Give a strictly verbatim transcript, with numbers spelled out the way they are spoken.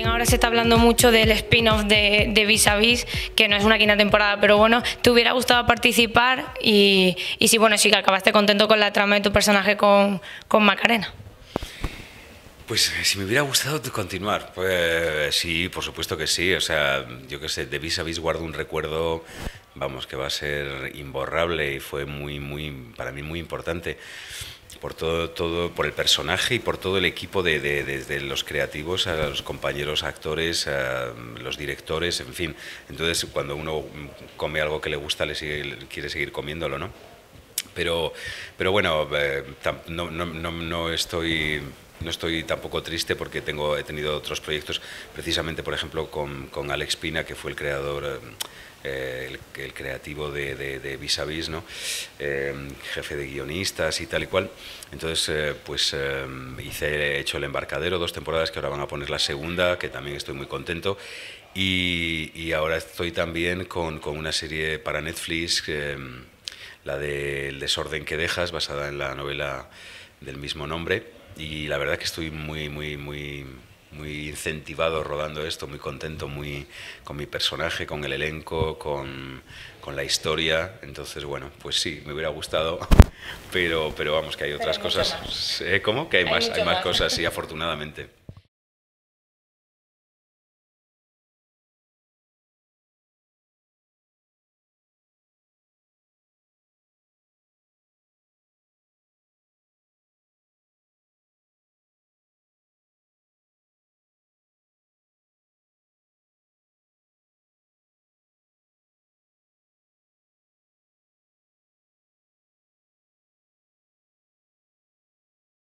También ahora se está hablando mucho del spin-off de, de Vis a Vis, que no es una quinta temporada, pero bueno, ¿te hubiera gustado participar? Y, y si, bueno, sí que acabaste contento con la trama de tu personaje con, con Macarena. Pues si me hubiera gustado continuar, pues sí, por supuesto que sí. O sea, yo qué sé, de Vis a Vis guardo un recuerdo, vamos, que va a ser imborrable y fue muy, muy, para mí muy importante. Por todo, todo, por el personaje y por todo el equipo, de, de, desde los creativos a los compañeros actores, a los directores, en fin. Entonces, cuando uno come algo que le gusta, le sigue, quiere seguir comiéndolo, ¿no? Pero, pero bueno, eh, no, no, no, no estoy... No estoy tampoco triste porque tengo, he tenido otros proyectos, precisamente por ejemplo con, con Alex Pina, que fue el creador, eh, el, el creativo de, de, de Vis a Vis, ¿no? Eh, jefe de guionistas y tal y cual. Entonces, eh, pues eh, hice, he hecho El Embarcadero, dos temporadas que ahora van a poner la segunda, que también estoy muy contento. Y, y ahora estoy también con, con una serie para Netflix, eh, la de El Desorden que Dejas, basada en la novela del mismo nombre. Y la verdad que estoy muy, muy, muy, muy incentivado rodando esto, muy contento, muy con mi personaje, con el elenco, con, con la historia. Entonces, bueno, pues sí, me hubiera gustado, pero, pero vamos, que hay otras cosas. ¿Eh? ¿Cómo? Que hay, hay más, hay más, más cosas, sí, afortunadamente.